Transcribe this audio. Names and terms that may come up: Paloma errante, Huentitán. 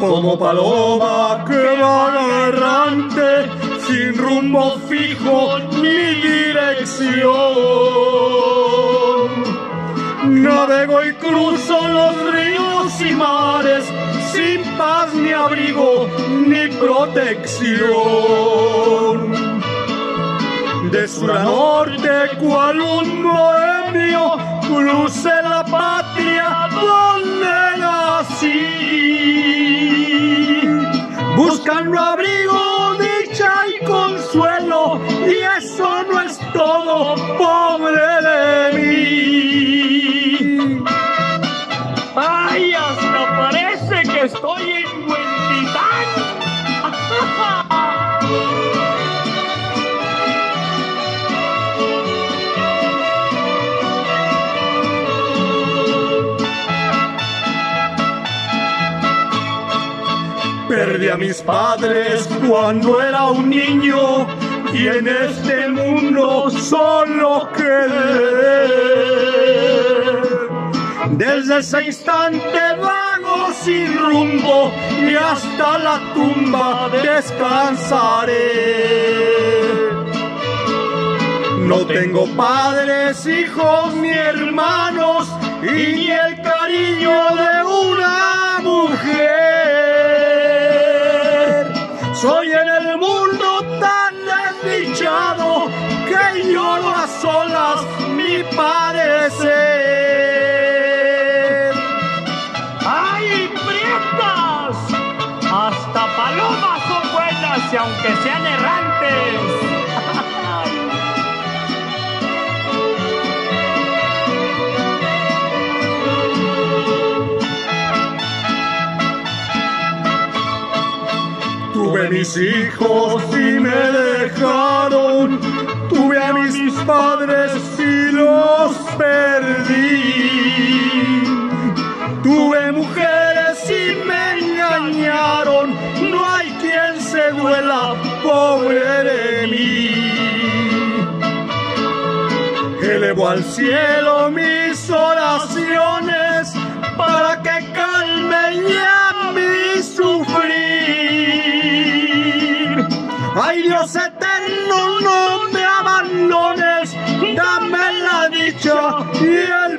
como paloma que va errante, sin rumbo fijo ni dirección. Navego y cruzo los ríos y mares, sin paz ni abrigo ni protección. De sur a norte, cual un bohemio, crucé la patria donde nací, buscando abrigo, dicha y consuelo, y eso no es todo, pobre de mí. ¡Ay, hasta parece que estoy en Huentitán! Perdí a mis padres cuando era un niño y en este mundo solo quedé. Desde ese instante vago sin rumbo y hasta la tumba descansaré. No tengo padres, hijos ni hermanos y ni el cariño de una mujer. Soy en el mundo tan desdichado que lloro a solas mi padecer. ¡Ay, prietas! Hasta palomas son buenas y aunque sean errantes. Tuve mis hijos y me dejaron, tuve a mis padres y los perdí. Tuve mujeres y me engañaron, no hay quien se duela, pobre de mí. Elevo al cielo mis oraciones para que calmen ya mi sufrir. Ay, Dios eterno, no me abandones, dame la dicha y el